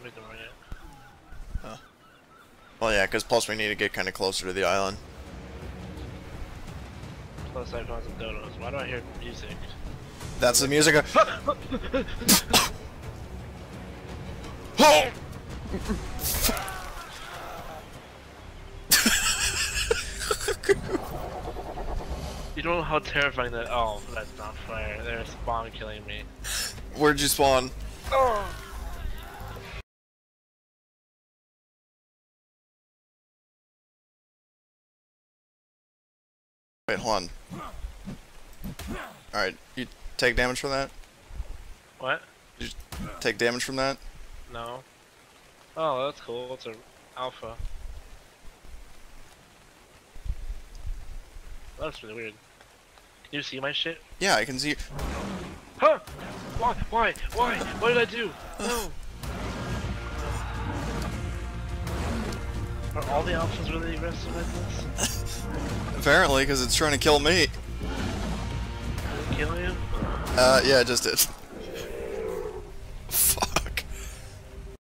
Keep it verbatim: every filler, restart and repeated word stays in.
around ignoring it. Huh. Well, yeah, because plus we need to get kind of closer to the island. Plus I found some dodos. Why do I hear music? That's the music of... You don't know how terrifying that... Oh, that's not fair. They're spawn killing me. Where'd you spawn? Oh. Wait, hold on. Alright, you take damage from that? What? You take damage from that? No. Oh, that's cool. It's an alpha. That's really weird. Can you see my shit? Yeah, I can see. Huh? Why? Why? Why? What did I do? No. Are all the alphas really aggressive at this? Apparently, because it's trying to kill me. Did it kill you? Uh, yeah, it just did.